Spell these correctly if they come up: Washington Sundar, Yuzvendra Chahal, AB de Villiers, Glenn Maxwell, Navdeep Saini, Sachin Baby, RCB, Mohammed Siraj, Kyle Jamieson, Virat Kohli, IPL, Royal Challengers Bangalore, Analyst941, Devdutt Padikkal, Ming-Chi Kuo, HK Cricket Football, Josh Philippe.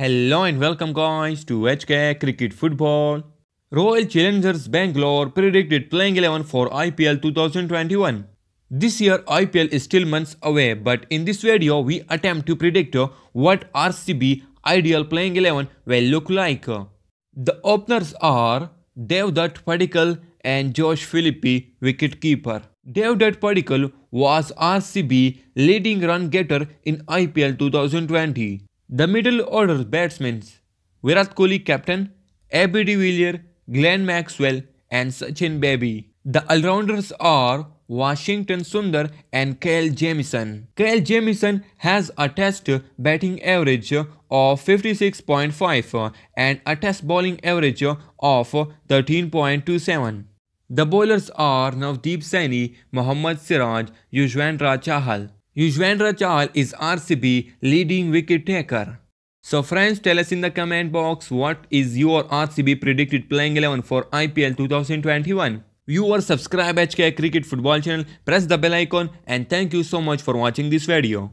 Hello and welcome guys to HK Cricket Football. Royal Challengers Bangalore predicted playing 11 for IPL 2021. This year IPL is still months away, but in this video we attempt to predict what RCB ideal playing 11 will look like. The openers are Devdutt Padikkal and Josh Philippe, wicketkeeper. Devdutt Padikkal was RCB leading run getter in IPL 2020. The middle order batsmen Virat Kohli captain, AB de Villiers, Glenn Maxwell and Sachin Baby. The all-rounders are Washington Sundar and Kyle Jamieson. Kyle Jamieson has a test batting average of 56.5 and a test bowling average of 13.27. The bowlers are Navdeep Saini, Mohammed Siraj, Yuzvendra Chahal. Yuzvendra Chahal is RCB leading wicket taker. So friends, tell us in the comment box what is your RCB predicted playing 11 for IPL 2021. You are subscribed HK Cricket Football channel, press the bell icon and thank you so much for watching this video.